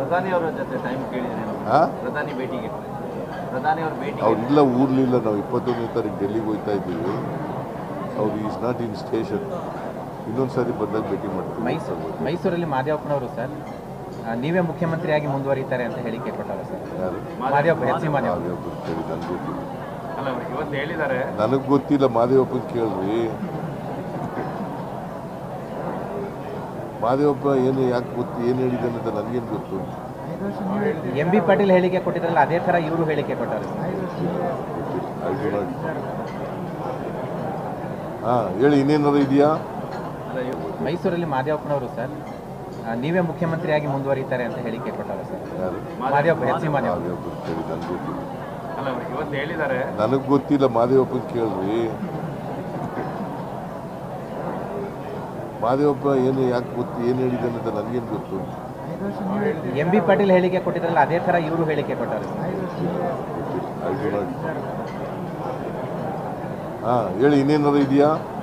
ಪ್ರಧಾನಿ ಅವರ ಜೊತೆ ಟೈಮ್ ಕೇಳಿದ್ರೇನೋ ಪ್ರಧಾನಿ ಭೇಟಿಗೆ ಪ್ರಧಾನಿ ಅವರ ಭೇಟಿ ಅವರೆಲ್ಲ ಊರ್ಲಿಲ್ಲ ನಾವು 21ನೇ ತಾರೀಕು ಡೆಲ್ಲಿಗೆ ಹೋಗ್ತಾ ಇದ್ದೀವಿ ಅವರು ಈಸ್ ನಾಟ್ ಇನ್ ಸ್ಟೇಷನ್ ಇನ್ನೊಂದು ಸಾರಿ ಬಂದಾಗ ಭೇಟಿ ಮಾಡ್ತೀವಿ ಮೈಸೂರಲ್ಲಿ ಮಾದೇವಪ್ಪನವರು ಸರ್ ನೀವೇ ಮುಖ್ಯಮಂತ್ರಿಯಾಗಿ ಮುಂದುವರಿತಾರೆ ಅಂತ ಹೇಳಿಕೆ ಕೊಟ್ಟರು ಸರ್ ಮಾದೇವಪ್ಪ ಹೆಸರು ಮಾದೇವಪ್ಪ ಅಲ್ಲ ಇವತ್ತು ಹೇಳಿದ್ದಾರೆ ನನಗೆ ಗೊತ್ತಿಲ್ಲ ಮಾದೇವಪ್ಪನ ಕೇಳ್ರಿ ಮಾದೇವಪ್ಪ ಏನು ಯಾಕೆ ಗೊತ್ತು ಏನು ಹೇಳಿದ್ದಾನೆ ಅಂತ ನನಗೇನು ಗೊತ್ತು ಎಂ ಬಿ ಪಾಟೀಲ್ ಹೇಳಿಕೆ ಕೊಟ್ಟಿದ್ರಲ್ಲ ಅದೇ ಥರ ಇವರು ಹೇಳಿಕೆ ಕೊಟ್ಟರು ಹಾಂ ಹೇಳಿ ಇನ್ನೇನಾದ್ರು ಇದೆಯಾ ಮೈಸೂರಲ್ಲಿ ಮಾದೇವಪ್ಪನವರು ಸರ್ ನೀವೇ ಮುಖ್ಯಮಂತ್ರಿಯಾಗಿ ಮುಂದುವರಿತಾರೆ ಅಂತ ಹೇಳಿಕೆ ಕೊಟ್ಟರು ಸರ್ ಮಾದೇವಪ್ಪ ಹೆಸರು ಮಾದೇವಪ್ಪ ಅಲ್ಲ ಇವತ್ತು ಹೇಳಿದ್ದಾರೆ ನನಗೆ ಗೊತ್ತಿಲ್ಲ ಮಾದೇವಪ್ಪನ ಕೇಳ್ರಿ ಮಾದೇವಪ್ಪ ಏನು ಯಾಕೆ ಗೊತ್ತು ಏನು ಹೇಳಿದ್ದಾನೆ ಅಂತ ನನಗೇನು ಗೊತ್ತು ಎಂ ಬಿ ಪಾಟೀಲ್ ಹೇಳಿಕೆ ಕೊಟ್ಟಿದ್ರಲ್ಲ ಅದೇ ಥರ ಇವರು ಹೇಳಿಕೆ ಕೊಟ್ಟರು ಹಾಂ ಹೇಳಿ ಇನ್ನೇನಾದ್ರು ಇದೆಯಾ